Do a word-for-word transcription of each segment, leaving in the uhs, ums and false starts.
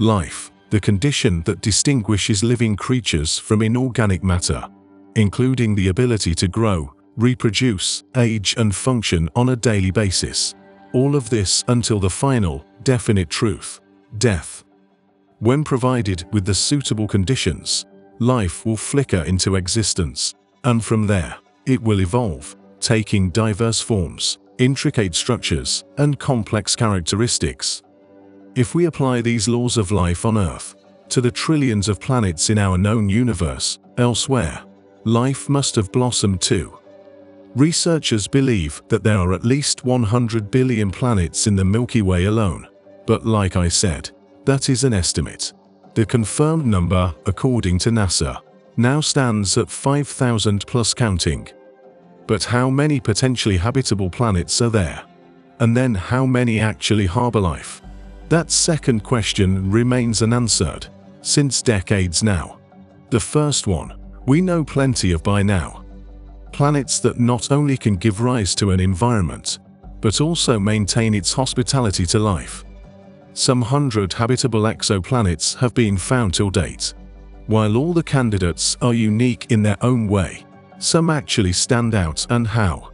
life, the condition that distinguishes living creatures from inorganic matter, including the ability to grow, reproduce, age and function on a daily basis. All of this until the final, definite truth, death. When provided with the suitable conditions, life will flicker into existence, and from there, it will evolve, taking diverse forms, intricate structures, and complex characteristics. If we apply these laws of life on Earth to the trillions of planets in our known universe, elsewhere, life must have blossomed too. Researchers believe that there are at least one hundred billion planets in the Milky Way alone, but like I said, that is an estimate. The confirmed number, according to NASA, now stands at five thousand plus counting. But how many potentially habitable planets are there? And then how many actually harbor life? That second question remains unanswered, since decades now. The first one, we know plenty of by now. Planets that not only can give rise to an environment, but also maintain its hospitality to life. Some hundred habitable exoplanets have been found till date. While all the candidates are unique in their own way, some actually stand out and how.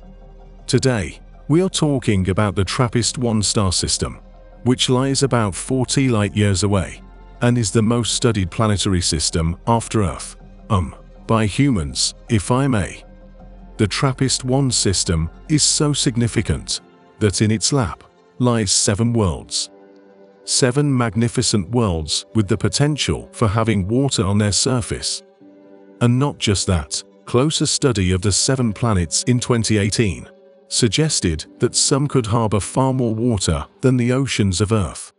Today, we are talking about the Trappist one star system, which lies about forty light-years away, and is the most studied planetary system after Earth, um, by humans, if I may. The Trappist one system is so significant that in its lap lies seven worlds. Seven magnificent worlds with the potential for having water on their surface. And not just that, closer study of the seven planets in twenty eighteen suggested that some could harbor far more water than the oceans of Earth.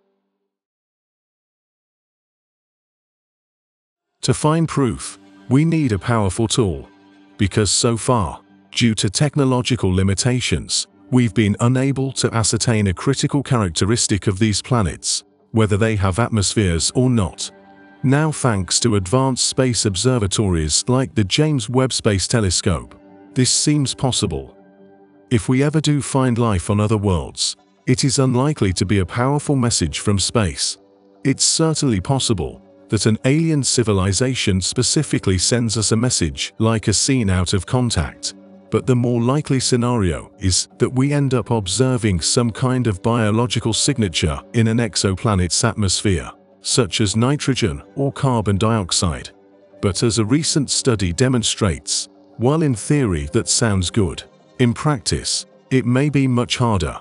To find proof, we need a powerful tool, because so far, due to technological limitations, we've been unable to ascertain a critical characteristic of these planets, whether they have atmospheres or not. Now, thanks to advanced space observatories like the James Webb Space Telescope, this seems possible. If we ever do find life on other worlds, it is unlikely to be a powerful message from space. It's certainly possible that an alien civilization specifically sends us a message like a scene out of contact, but the more likely scenario is that we end up observing some kind of biological signature in an exoplanet's atmosphere, such as nitrogen or carbon dioxide. But as a recent study demonstrates, while in theory that sounds good, in practice, it may be much harder.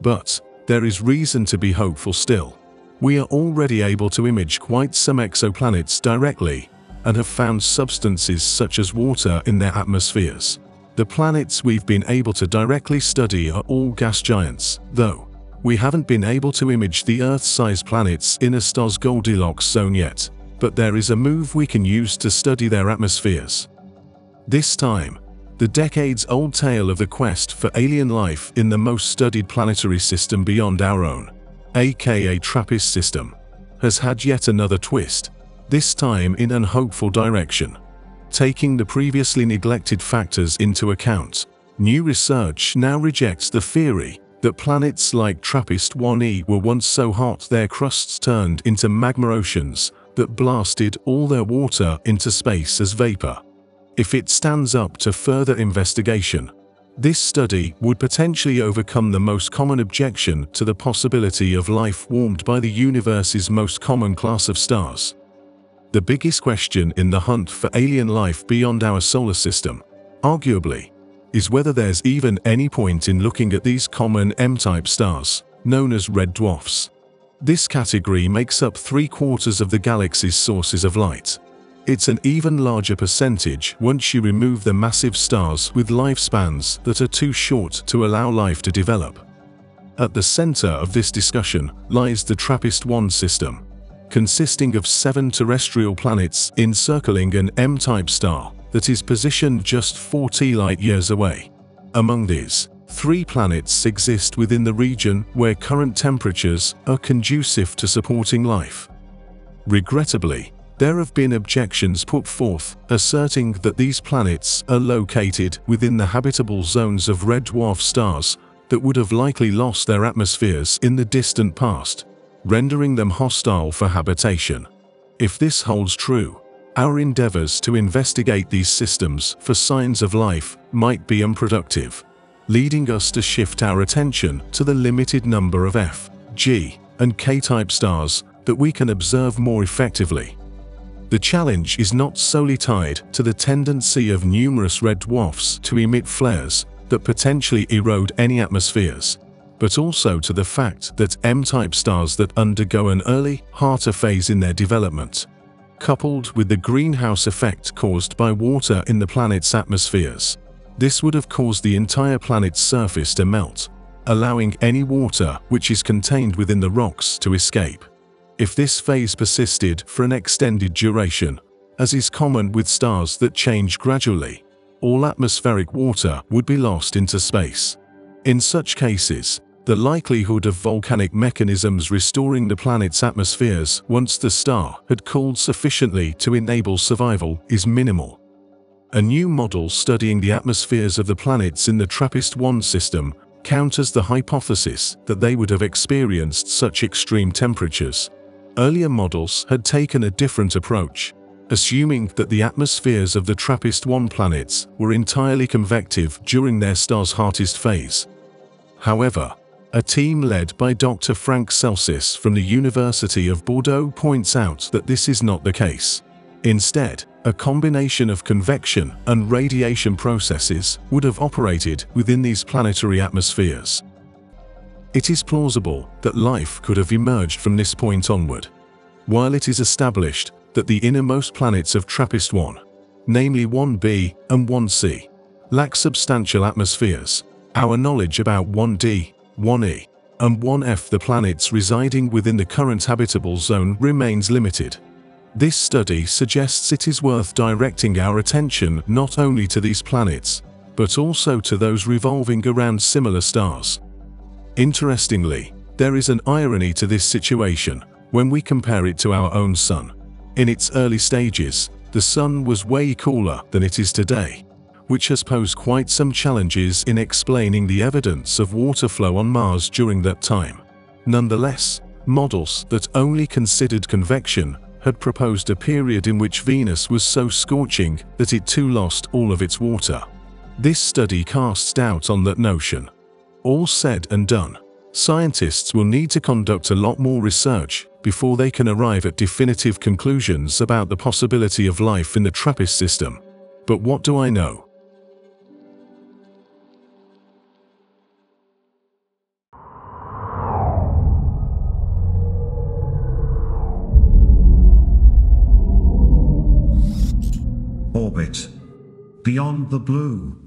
But there is reason to be hopeful still. We are already able to image quite some exoplanets directly and have found substances such as water in their atmospheres. The planets we've been able to directly study are all gas giants, though. We haven't been able to image the Earth-sized planets in a star's Goldilocks zone yet, but there is a move we can use to study their atmospheres. This time, the decades-old tale of the quest for alien life in the most studied planetary system beyond our own, aka Trappist system, has had yet another twist, this time in an hopeful direction. Taking the previously neglected factors into account, new research now rejects the theory that planets like Trappist one e were once so hot their crusts turned into magma oceans that blasted all their water into space as vapor. If it stands up to further investigation, this study would potentially overcome the most common objection to the possibility of life warmed by the universe's most common class of stars. The biggest question in the hunt for alien life beyond our solar system, arguably, is whether there's even any point in looking at these common M type stars, known as red dwarfs. This category makes up three-quarters of the galaxy's sources of light. It's an even larger percentage once you remove the massive stars with lifespans that are too short to allow life to develop. At the center of this discussion lies the Trappist one system, consisting of seven terrestrial planets encircling an M type star that is positioned just forty light-years away. Among these, three planets exist within the region where current temperatures are conducive to supporting life. Regrettably, there have been objections put forth asserting that these planets are located within the habitable zones of red dwarf stars that would have likely lost their atmospheres in the distant past, rendering them hostile for habitation. If this holds true, our endeavors to investigate these systems for signs of life might be unproductive, leading us to shift our attention to the limited number of F, G, and K-type stars that we can observe more effectively. The challenge is not solely tied to the tendency of numerous red dwarfs to emit flares that potentially erode any atmospheres, but also to the fact that M-type stars that undergo an early, harder phase in their development, coupled with the greenhouse effect caused by water in the planet's atmospheres. This would have caused the entire planet's surface to melt, allowing any water which is contained within the rocks to escape. If this phase persisted for an extended duration, as is common with stars that change gradually, all atmospheric water would be lost into space. In such cases, the likelihood of volcanic mechanisms restoring the planet's atmospheres once the star had cooled sufficiently to enable survival is minimal. A new model studying the atmospheres of the planets in the Trappist one system counters the hypothesis that they would have experienced such extreme temperatures. Earlier models had taken a different approach, assuming that the atmospheres of the Trappist one planets were entirely convective during their star's hottest phase. However, a team led by Doctor Frank Celsis from the University of Bordeaux points out that this is not the case. Instead, a combination of convection and radiation processes would have operated within these planetary atmospheres. It is plausible that life could have emerged from this point onward. While it is established that the innermost planets of Trappist one, namely one b and one c, lack substantial atmospheres, our knowledge about one d, one e, and one f, the planets residing within the current habitable zone, remains limited. This study suggests it is worth directing our attention not only to these planets, but also to those revolving around similar stars. Interestingly, there is an irony to this situation when we compare it to our own Sun. In its early stages, the Sun was way cooler than it is today, which has posed quite some challenges in explaining the evidence of water flow on Mars during that time. Nonetheless, models that only considered convection had proposed a period in which Venus was so scorching that it too lost all of its water. This study casts doubt on that notion. All said and done, scientists will need to conduct a lot more research before they can arrive at definitive conclusions about the possibility of life in the Trappist system. But what do I know? Orbit. Beyond the blue.